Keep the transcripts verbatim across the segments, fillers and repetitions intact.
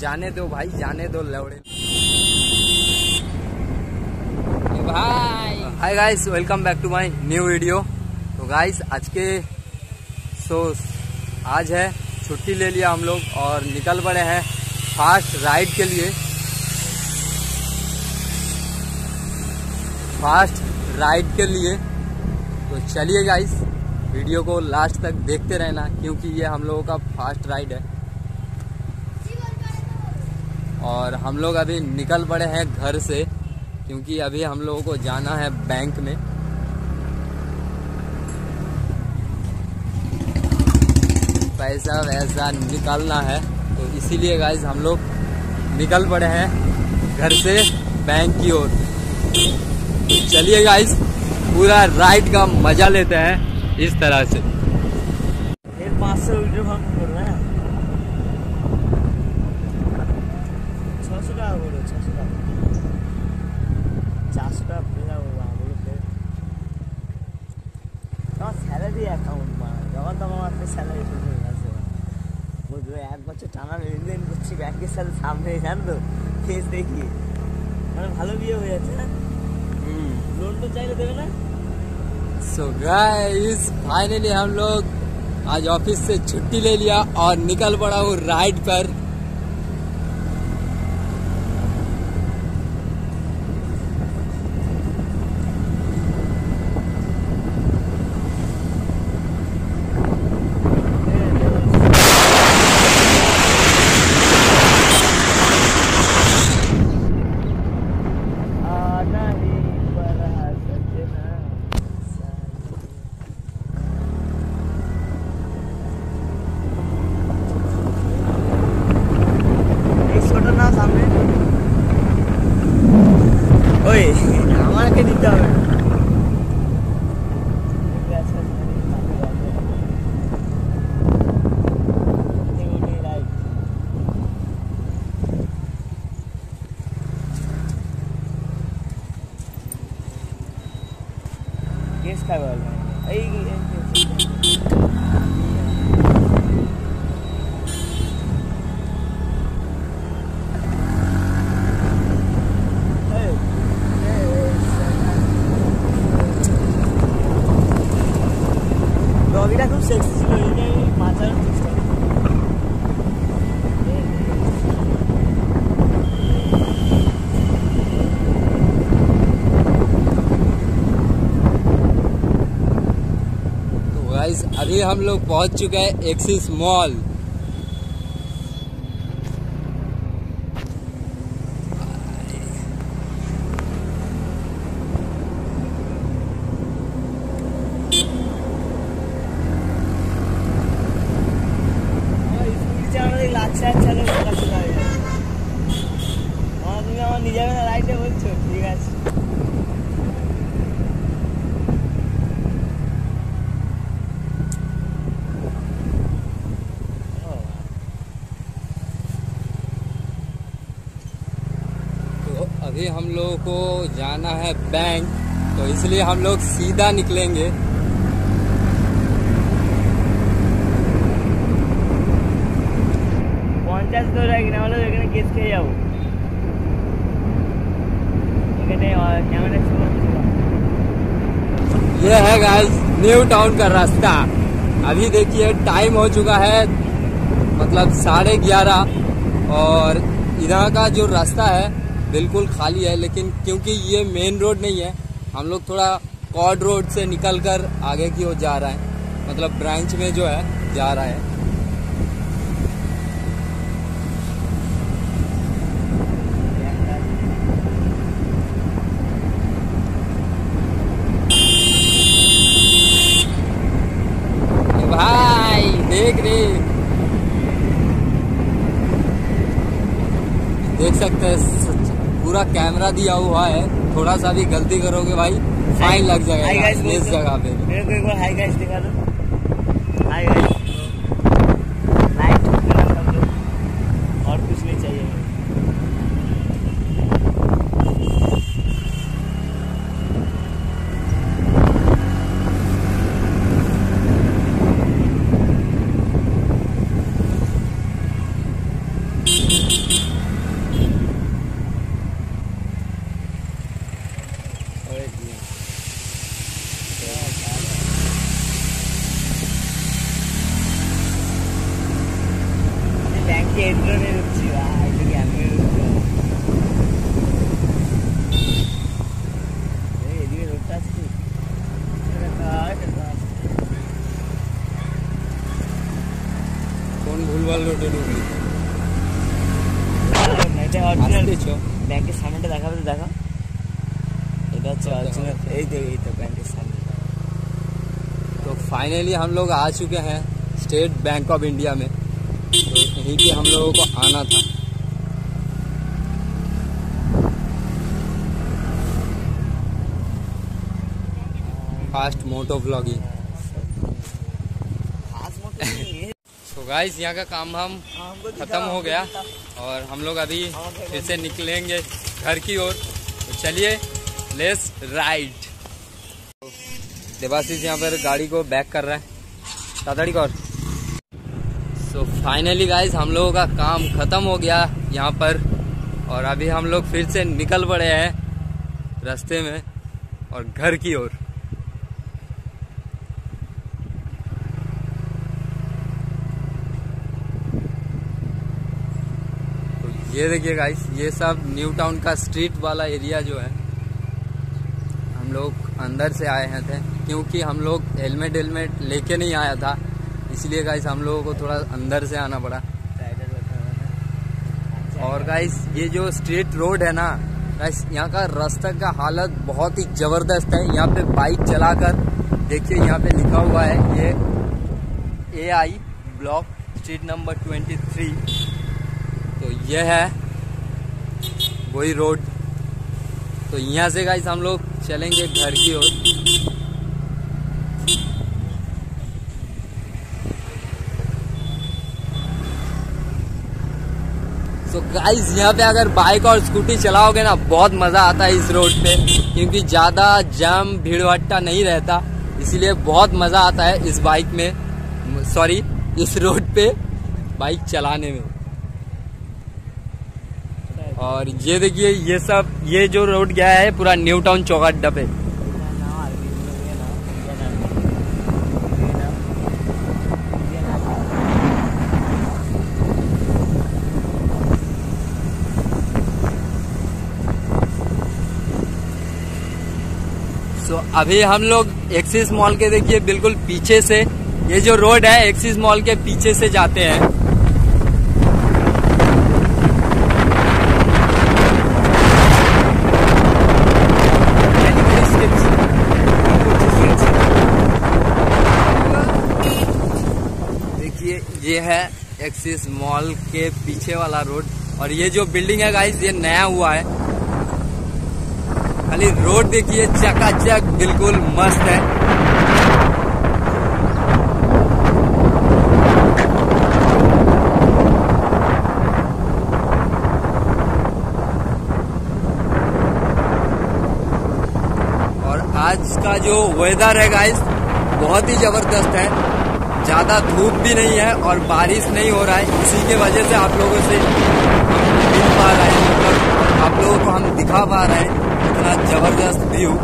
जाने दो भाई, जाने दो लौड़े भाई। Hi guys, welcome back to my new video. तो गाइस आज के सो आज है छुट्टी ले लिया हम लोग और निकल पड़े हैं फास्ट राइड के लिए। फास्ट राइड के लिए तो चलिए गाइस, वीडियो को लास्ट तक देखते रहना क्योंकि ये हम लोगों का फास्ट राइड है। और हम लोग अभी निकल पड़े हैं घर से क्योंकि अभी हम लोगों को जाना है बैंक में। पैसा वैसा निकालना है तो इसीलिए गाइस हम लोग निकल पड़े हैं घर से बैंक की ओर। तो चलिए गाइस पूरा राइड का मजा लेते हैं इस तरह से। फिर पाँच सौ वीडियो हम कर रहे हैं, छः सौ का बोलो, छः सौ का चार सौ का बोला बोलो। फिर तो सैलरी अकाउंट में जब तब हमारे सैलरी एक बच्चे टाना लेनदेन कुछ बैंक के साथ सामने जान दो फेस देखिए मैंने भलो भी हो जाता है लोन तो चाहिए देवे ना। सो गाइस फाइनली हम लोग आज ऑफिस से छुट्टी ले लिया और निकल पड़ा हूँ राइड पर। अभी हम लोग पहुंच चुके हैं एक्सिस मॉल। अभी हम लोगों को जाना है बैंक तो इसलिए हम लोग सीधा निकलेंगे। पंचायत तो रहेगी ना वालों लेकिन किस के जाओ ये है गाइस न्यू टाउन का रास्ता। अभी देखिए टाइम हो चुका है मतलब साढ़े ग्यारह और इधर का जो रास्ता है बिल्कुल खाली है लेकिन क्योंकि ये मेन रोड नहीं है हम लोग थोड़ा कॉर्ड रोड से निकलकर आगे की ओर जा रहे हैं मतलब ब्रांच में जो है जा रहा है। भाई देख रहे देख सकते हैं पूरा कैमरा दिया हुआ है, थोड़ा सा भी गलती करोगे भाई फाइन लग जाएगा इस जगह पे। मेरे को एक बार हाय गाइस दिखा दो। हाय गाइस लाइक करना सब लोग और कुछ नहीं चाहिए। तो फाइनली हम लोग आ चुके हैं स्टेट बैंक ऑफ इंडिया में। तो यहीं पे हम लोगों को आना था। Fast moto blogging. तो गाइस यहाँ का काम हम खत्म हो गया और हम लोग अभी फिर से निकलेंगे घर की ओर। तो चलिए लेट्स राइड। देवाशीष यहाँ पर गाड़ी को बैक कर रहा है ताड़ी कौर। सो फाइनली गाइस हम लोगों का काम खत्म हो गया यहाँ पर और अभी हम लोग फिर से निकल पड़े हैं रास्ते में और घर की ओर। तो ये देखिए गाइस, ये सब न्यू टाउन का स्ट्रीट वाला एरिया जो है, हम लोग अंदर से आए हैं थे क्योंकि हम लोग हेलमेट हेलमेट लेके नहीं आया था, इसलिए गाइस हम लोगों को थोड़ा अंदर से आना पड़ा। और गाइस ये जो स्ट्रीट रोड है ना गाइस, यहाँ का रास्ता का हालत बहुत ही ज़बरदस्त है। यहाँ पे बाइक चलाकर देखिए, यहाँ पे लिखा हुआ है ये A I block street number twenty three. तो ये है वही रोड। तो यहाँ से गाइस हम लोग चलेंगे घर की ओर। तो गाइस यहाँ पे अगर बाइक और स्कूटी चलाओगे ना, बहुत मजा आता है इस रोड पे, क्योंकि ज्यादा जाम भीड़ भट्टा नहीं रहता, इसीलिए बहुत मजा आता है इस बाइक में, सॉरी इस रोड पे बाइक चलाने में। और ये देखिए ये सब, ये जो रोड गया है पूरा न्यू टाउन चौगाड्डा पे। सो so, अभी हम लोग एक्सिस मॉल के देखिए बिल्कुल पीछे से, ये जो रोड है एक्सिस मॉल के पीछे से जाते हैं। ये है एक्सिस मॉल के पीछे वाला रोड। और ये जो बिल्डिंग है गाइस ये नया हुआ है। खाली रोड देखिए चकाचक बिल्कुल मस्त है। और आज का जो वेदर है गाइस बहुत ही जबरदस्त है। ज़्यादा धूप भी नहीं है और बारिश नहीं हो रहा है, इसी के वजह से आप लोगों से हम मिल पा रहे हैं, मतलब आप लोगों को हम दिखा पा रहे हैं इतना जबरदस्त व्यू।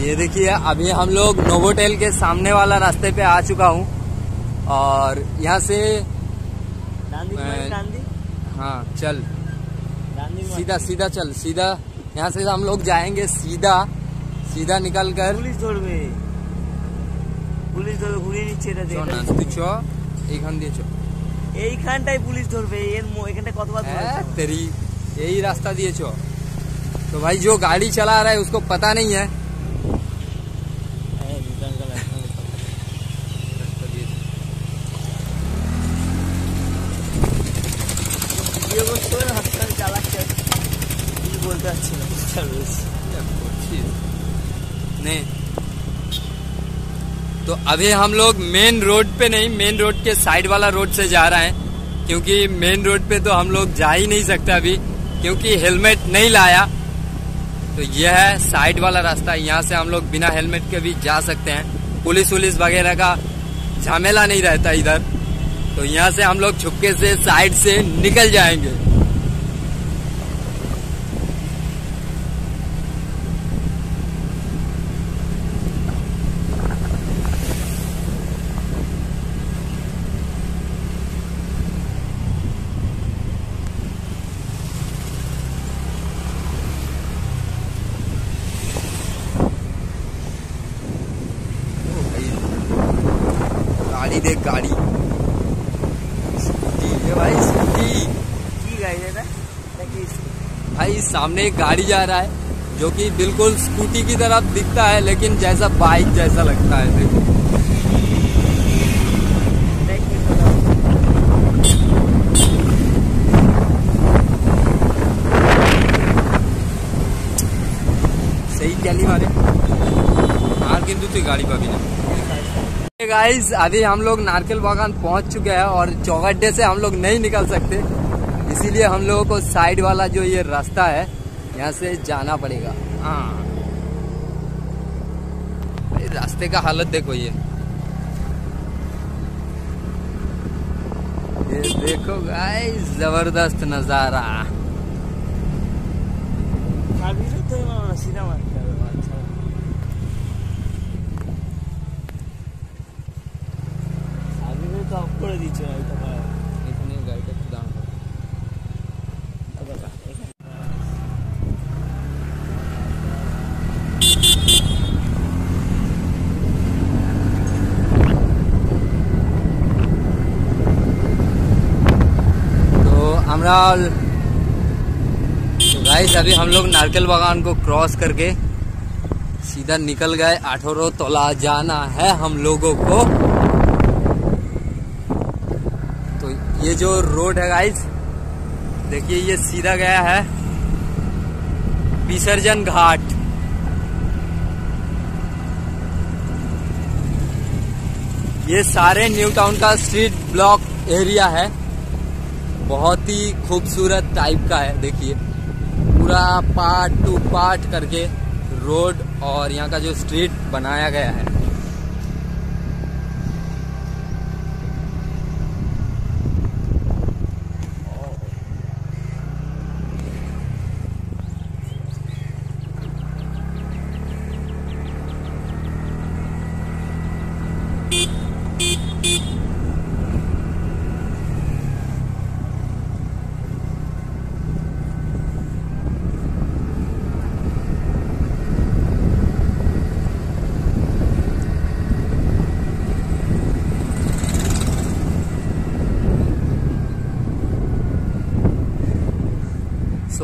ये देखिए अभी हम लोग नोवोटेल के सामने वाला रास्ते पे आ चुका हूँ और यहाँ से दांदी, दांदी? हाँ चल दांदी सीधा सीधा चल सीधा। यहाँ से हम लोग जाएंगे सीधा सीधा निकल कर पुलिस दौड़ में पुलिस दौड़ घूरी नीचे पुलिस दौड़े यही रास्ता दिए छो। तो भाई जो गाड़ी चला रहा है उसको पता नहीं है। तो अभी हम लोग मेन रोड पे नहीं, मेन रोड के साइड वाला रोड से जा रहे हैं, क्योंकि मेन रोड पे तो हम लोग जा ही नहीं सकते अभी, क्योंकि हेलमेट नहीं लाया। तो यह है साइड वाला रास्ता, यहाँ से हम लोग बिना हेलमेट के भी जा सकते हैं, पुलिस वुलिस वगैरह का झमेला नहीं रहता इधर। तो यहाँ से हम लोग छुपके से साइड से निकल जाएंगे। गाड़ी देख, गाड़ी स्कूटी है भाई, स्कूटी की गाड़ी है ना भाई। सामने एक गाड़ी जा रहा है जो कि बिल्कुल स्कूटी की तरह दिखता है, लेकिन जैसा बाइक जैसा लगता है। देखो सही गली मारे मार किंतु तो गाड़ी पाबी ना। गाइस अभी हम लोग नारकेल बागान पहुंच चुके हैं और चौगड्ढे से हम लोग नहीं निकल सकते, इसीलिए हम लोगों को साइड वाला जो ये रास्ता है यहाँ से जाना पड़ेगा। हाँ रास्ते का हालत देखो, ये ये देखो गाइस जबरदस्त नजारा। तो गाइस अभी हम लोग नारकेल बागान को क्रॉस करके सीधा निकल गए, अठोरोतोला जाना है हम लोगों को। तो ये जो रोड है गाइस देखिए, ये सीधा गया है विसर्जन घाट। ये सारे न्यू टाउन का स्ट्रीट ब्लॉक एरिया है, बहुत ही खूबसूरत टाइप का है। देखिए पूरा पार्ट टू पार्ट करके रोड और यहाँ का जो स्ट्रीट बनाया गया है।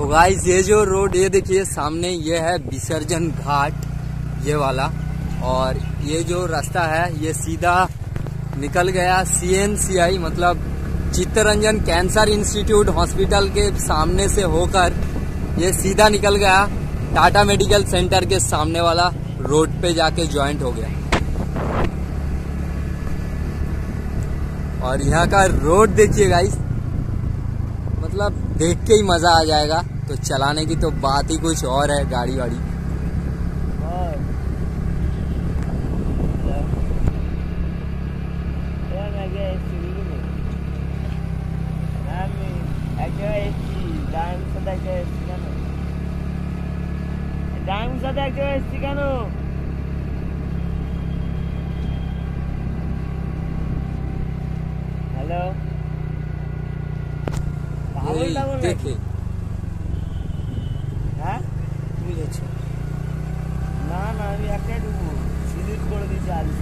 तो गाइस ये जो रोड ये देखिए सामने ये है विसर्जन घाट ये वाला, और ये जो रास्ता है ये सीधा निकल गया सी एन सी आई मतलब चित्तरंजन कैंसर इंस्टीट्यूट हॉस्पिटल के सामने से होकर ये सीधा निकल गया टाटा मेडिकल सेंटर के सामने वाला रोड पे जाके जॉइंट हो गया। और यहाँ का रोड देखिए गाइस, मतलब देख के ही मजा आ जाएगा, तो चलाने की तो बात ही कुछ और है। गाड़ी वाड़ी हेलो देखे ना ना सीरीज कर दी चार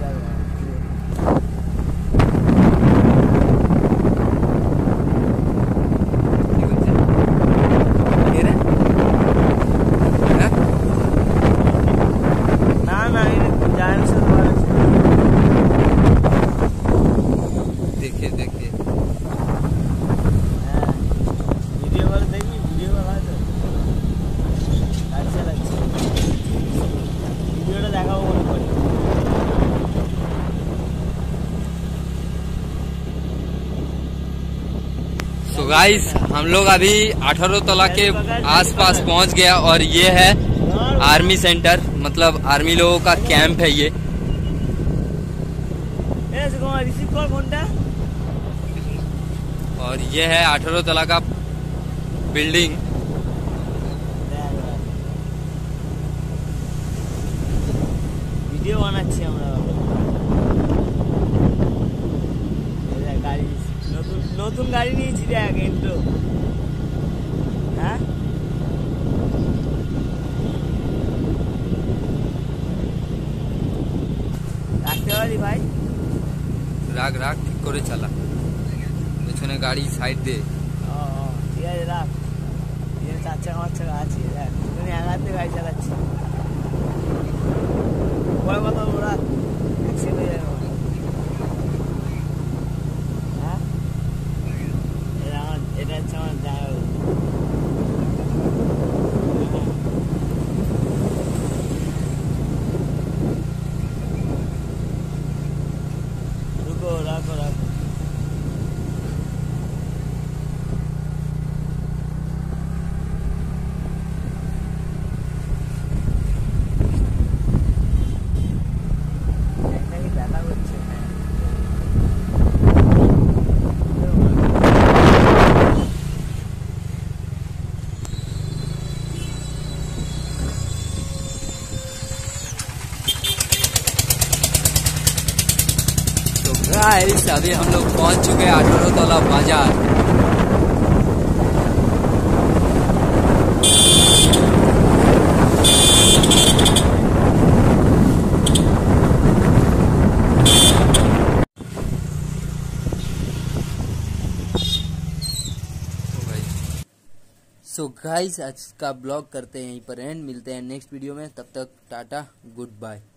गाइस हम लोग अभी अठोरोतोला के आसपास पहुंच गया और ये है आर्मी सेंटर, मतलब आर्मी लोगों का कैंप है ये। और ये है अठरोतला का बिल्डिंग। वीडियो बनाচ্ছি আমরা। এই গাড়ি নতুন নতুন গাড়ি নিয়েছি রে আগে তো। হ্যাঁ রাখতেলি ভাই রাগ রাগ ঠিক করে চালা। পেছনে গাড়ি সাইড দে। ও ঠিক আছে রাখ। ये চাচা কাচ্চা আছে রে। তুমি আগাতে গাড়ি চালাচ্ছিস। कोई बात नहीं बोला, अच्छी बात है वो, हाँ, इधर इधर चमन जाओ, रुको राखो राखो, अभी हम लोग पहुंच चुके हैं अठरोतला बाजार। सो गाइस आज का ब्लॉग करते हैं यहीं पर एंड, मिलते हैं नेक्स्ट वीडियो में, तब तक टाटा गुड बाय।